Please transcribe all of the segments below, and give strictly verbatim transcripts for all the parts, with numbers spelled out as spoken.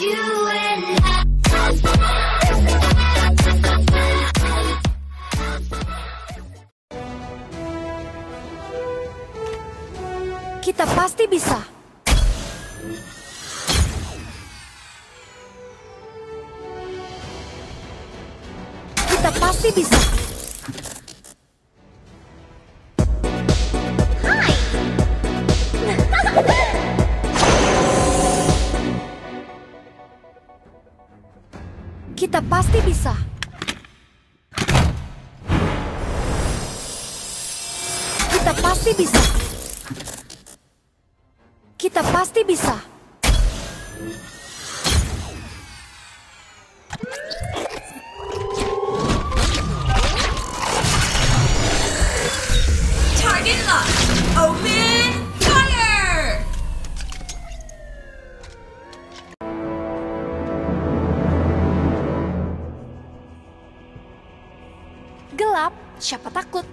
Kita pasti bisa. Kita pasti bisa. Kita pasti bisa. Kita pasti bisa. Kita pasti bisa. Target lock. Open fire. Gelap, siapa takut?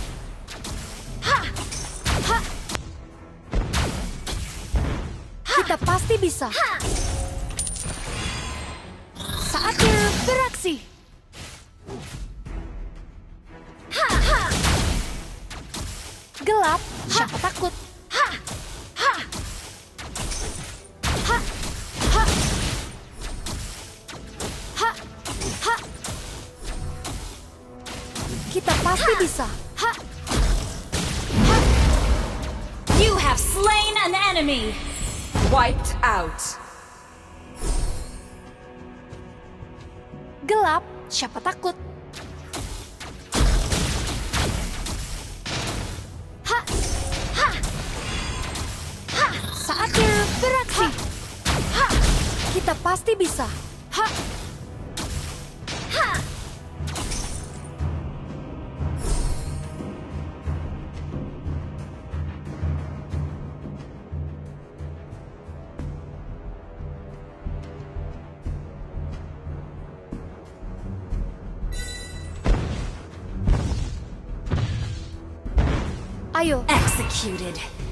ha, ha. Kita pasti bisa. Saatnya beraksi. Gelap, siapa takut? Ha, ha, ha, ha, ha, ha. Kita pasti bisa. Ha, ha. You have slain an enemy. Wiped out. Gelap, siapa takut? Saatnya beraksi. Ha. Kita pasti bisa. Ha. Ha. Ayo, executed.